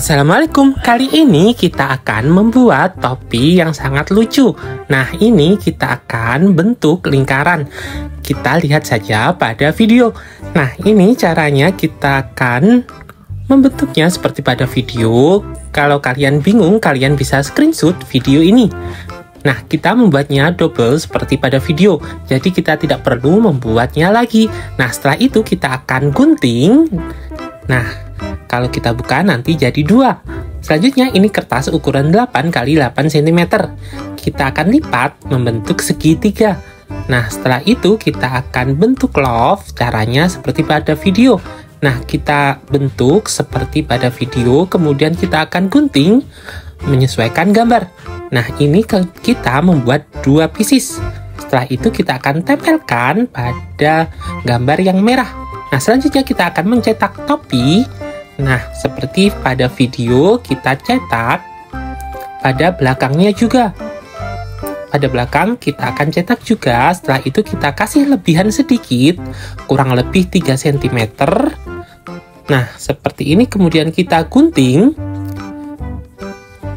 Assalamualaikum, kali ini kita akan membuat topi yang sangat lucu. Nah, ini kita akan bentuk lingkaran. Kita lihat saja pada video. Nah, ini caranya kita akan membentuknya seperti pada video. Kalau kalian bingung, kalian bisa screenshot video ini. Nah, kita membuatnya double seperti pada video. Jadi kita tidak perlu membuatnya lagi. Nah, setelah itu kita akan gunting. Nah, kalau kita buka nanti jadi dua. Selanjutnya ini kertas ukuran 8 x 8 cm. Kita akan lipat membentuk segitiga. Nah, setelah itu kita akan bentuk love. Caranya seperti pada video. Nah, kita bentuk seperti pada video. Kemudian kita akan gunting menyesuaikan gambar. Nah, ini kita membuat dua pieces. Setelah itu kita akan tempelkan pada gambar yang merah. Nah, selanjutnya kita akan mencetak topi. Nah, seperti pada video, kita cetak pada belakangnya juga. Pada belakang kita akan cetak juga. Setelah itu kita kasih lebihan sedikit, kurang lebih 3 cm. Nah, seperti ini kemudian kita gunting.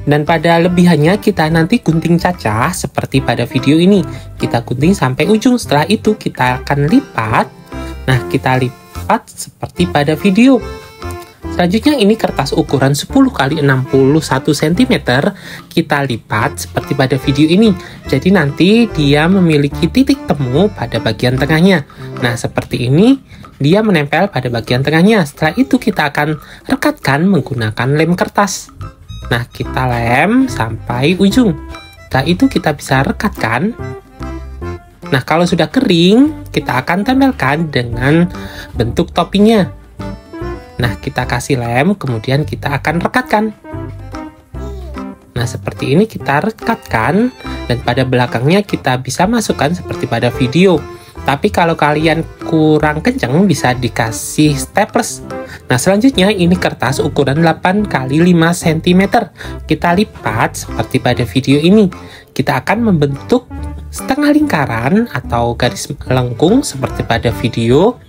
Dan pada lebihannya kita nanti gunting cacah seperti pada video ini. Kita gunting sampai ujung. Setelah itu kita akan lipat. Nah, kita lipat seperti pada video. Selanjutnya ini kertas ukuran 10 x 61 cm. Kita lipat seperti pada video ini. Jadi nanti dia memiliki titik temu pada bagian tengahnya. Nah, seperti ini dia menempel pada bagian tengahnya. Setelah itu kita akan rekatkan menggunakan lem kertas. Nah, kita lem sampai ujung. Setelah itu kita bisa rekatkan. Nah, kalau sudah kering kita akan tempelkan dengan bentuk topinya. Nah, kita kasih lem, kemudian kita akan rekatkan. Nah, seperti ini kita rekatkan, dan pada belakangnya kita bisa masukkan seperti pada video. Tapi kalau kalian kurang kencang, bisa dikasih staples. Nah, selanjutnya ini kertas ukuran 8 x 5 cm. Kita lipat seperti pada video ini. Kita akan membentuk setengah lingkaran atau garis melengkung seperti pada video.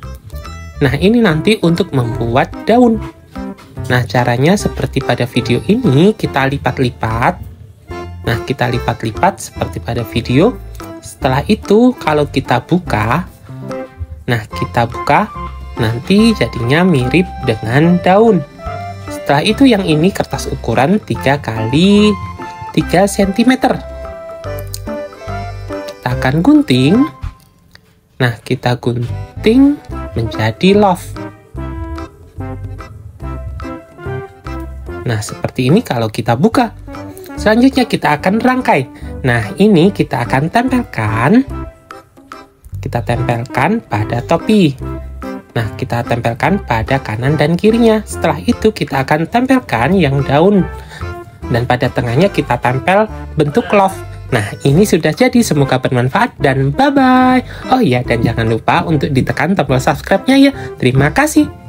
Nah, ini nanti untuk membuat daun. Nah, caranya seperti pada video ini, kita lipat-lipat. Nah, kita lipat-lipat seperti pada video. Setelah itu, kalau kita buka, nah, kita buka, nanti jadinya mirip dengan daun. Setelah itu, yang ini kertas ukuran 3 x 3 cm. Kita akan gunting. Nah, kita gunting menjadi love. Nah, seperti ini kalau kita buka. Selanjutnya kita akan rangkai. Nah, ini kita akan tempelkan. Kita tempelkan pada topi. Nah, kita tempelkan pada kanan dan kirinya. Setelah itu kita akan tempelkan yang daun. Dan pada tengahnya kita tempel bentuk love. Nah, ini sudah jadi, semoga bermanfaat dan bye-bye. Oh iya, dan jangan lupa untuk ditekan tombol subscribe-nya ya. Terima kasih.